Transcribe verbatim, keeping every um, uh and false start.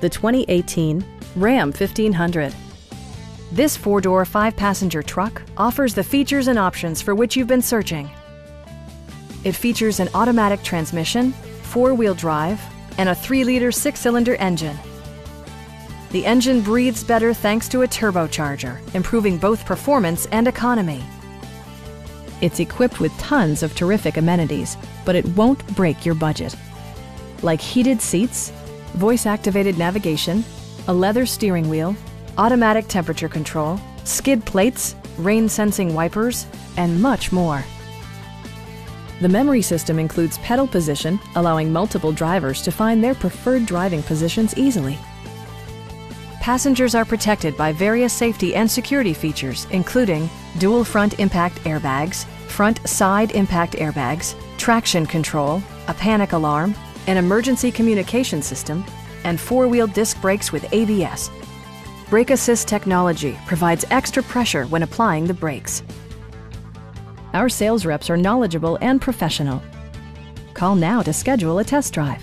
the twenty eighteen Ram fifteen hundred. This four-door, five-passenger truck offers the features and options for which you've been searching. It features an automatic transmission, four-wheel drive, and a three liter six-cylinder engine. The engine breathes better thanks to a turbocharger, improving both performance and economy. It's equipped with tons of terrific amenities, but it won't break your budget. Like heated seats, voice-activated navigation, a leather steering wheel, automatic temperature control, skid plates, rain-sensing wipers, and much more. The memory system includes pedal position, allowing multiple drivers to find their preferred driving positions easily. Passengers are protected by various safety and security features, including dual front impact airbags, front side impact airbags, traction control, a panic alarm, an emergency communication system, and four-wheel disc brakes with A B S. Brake assist technology provides extra pressure when applying the brakes. Our sales reps are knowledgeable and professional. Call now to schedule a test drive.